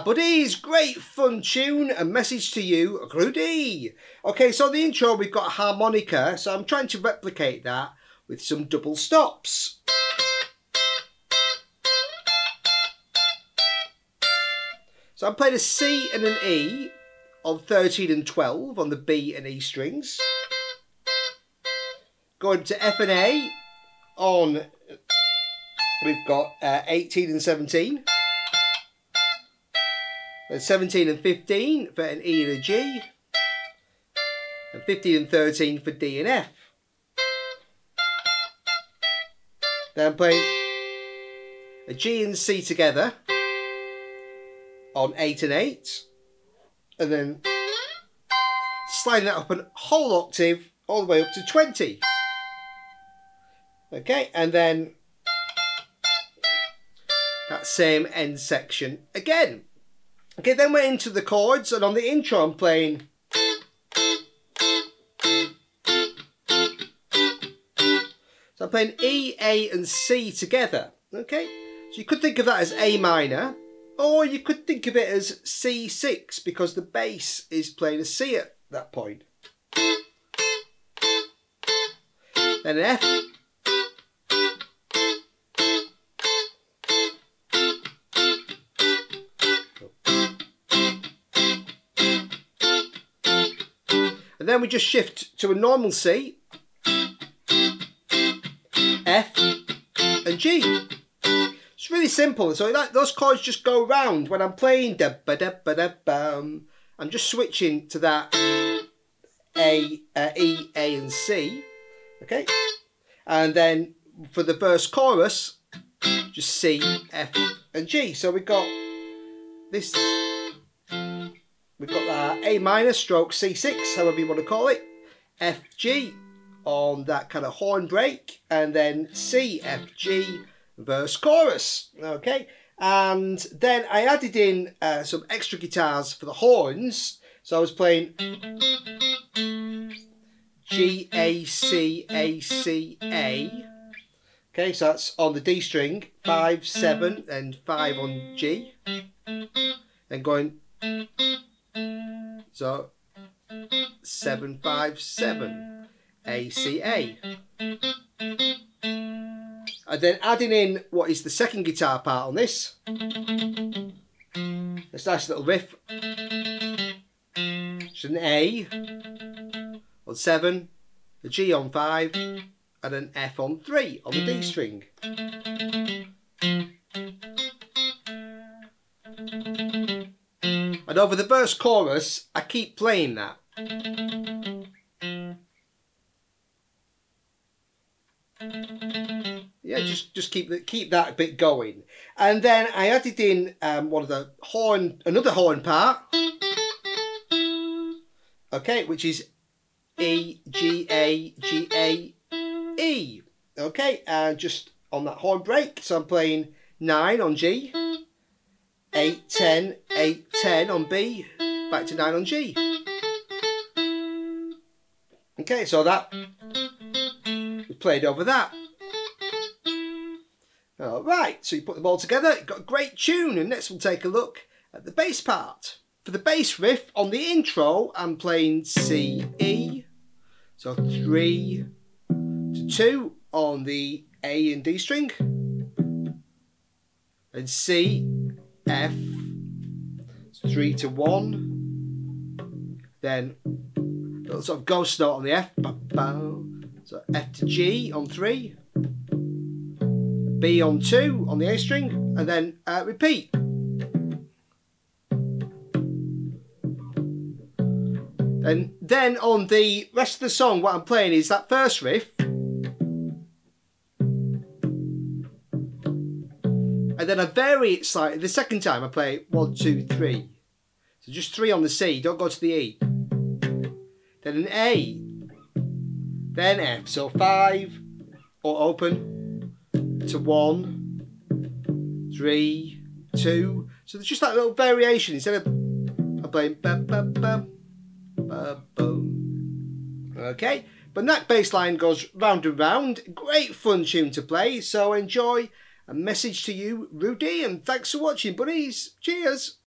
our buddies. Great fun tune, A Message To You, Rudy. Okay, so the intro, we've got a harmonica, so I'm trying to replicate that with some double stops. So I'm playing a C and an E on 13 and 12 on the B and E strings. Going to F and A on, we've got 18 and 17. Then 17 and 15 for an E and a G. And 15 and 13 for D and F. Then I'm playing a G and C together on 8 and 8, and then sliding that up a whole octave all the way up to 20. Okay, and then that same end section again. Okay, then we're into the chords, and on the intro I'm playing E, A and C together. Okay, so you could think of that as A minor, or you could think of it as C6 because the bass is playing a C at that point. Then an F. And then we just shift to a normal C, F and G. It's really simple, so that, those chords just go round. When I'm playing da ba da ba da bum, I'm just switching to that A, E, A and C, okay? And then for the verse chorus, just C, F and G. So we've got this, we've got that A minor stroke C6, however you want to call it, F, G on that kind of horn break, and then C, F, G, verse chorus. Okay, and then I added in some extra guitars for the horns, so I was playing G, A, C, A, C, A. Okay, so that's on the D string, 5, 7 and 5 on G, then going so 7, 5, 7 A, C, A. And then adding in what is the second guitar part on this. This nice little riff. It's an A on 7, a G on 5, and an F on 3 on the D string. And over the verse chorus, I keep playing that. Yeah, just keep that bit going, and then I added in one of the horn, another horn part. Okay, which is E, G, A, G, A, E. Okay, and just on that horn break, so I'm playing 9 on G, 8, 10, 8, 10 on B, back to 9 on G. Okay, so that we played over that. All right, so you put them all together, you've got a great tune, and next we'll take a look at the bass part. For the bass riff, on the intro, I'm playing C, E, so 3 to 2 on the A and D string, and C, F, so 3 to 1, then a little sort of ghost note on the F, so F to G on 3, B on 2 on the A string, and then repeat. And then on the rest of the song, what I'm playing is that first riff, and then I vary it slightly. The second time I play it 1, 2, 3, so just 3 on the C, don't go to the E, then an A, then F, so 5 or open to 1, 3, 2. So there's just that little variation. Instead of I'm playing ba ba ba ba boom. Okay, but that bass line goes round and round. Great fun tune to play. So enjoy A Message To You, Rudy, and thanks for watching, buddies. Cheers.